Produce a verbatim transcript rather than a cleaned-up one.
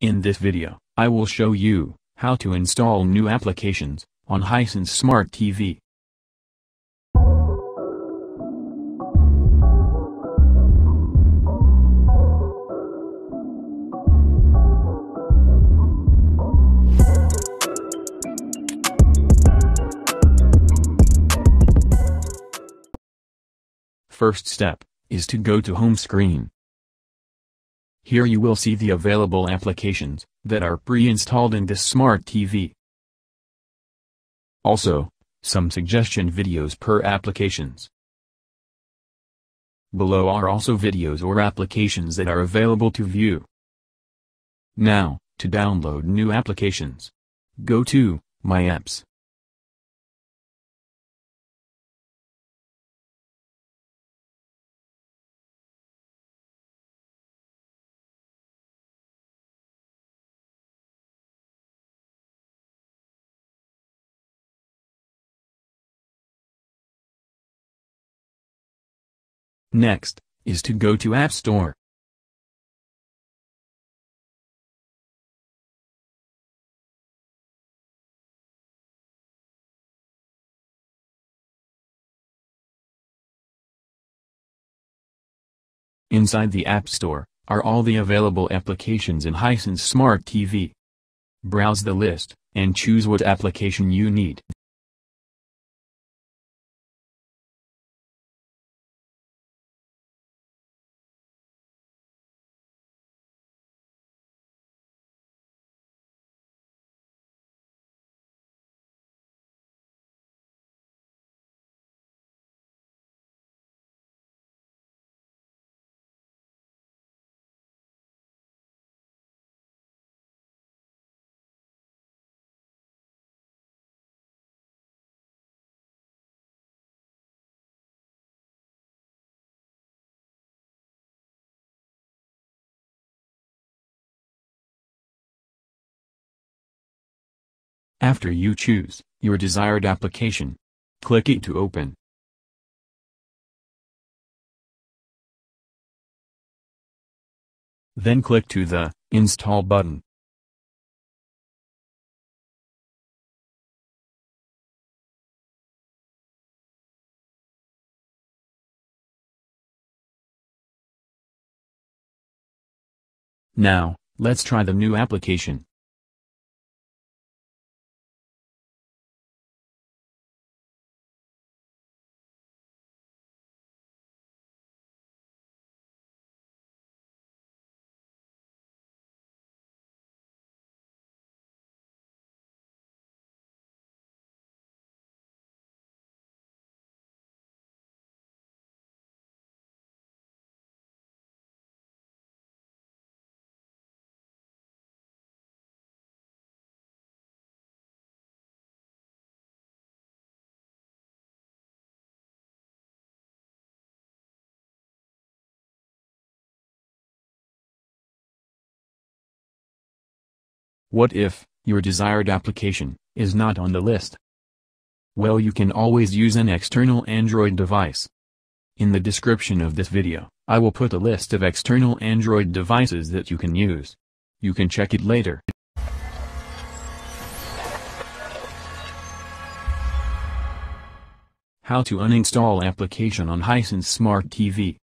In this video, I will show you how to install new applications on Hisense Smart T V. First step is to go to home screen. Here you will see the available applications that are pre-installed in this Smart T V. Also, some suggestion videos per applications. Below are also videos or applications that are available to view. Now, to download new applications, go to My Apps. Next, is to go to App Store. Inside the App Store, are all the available applications in Hisense Smart T V. Browse the list, and choose what application you need. After you choose your desired application, click it to open. Then click to the Install button. Now, let's try the new application. What if your desired application is not on the list? Well, you can always use an external Android device. In the description of this video, I will put a list of external Android devices that you can use. You can check it later. How to uninstall application on Hisense Smart T V.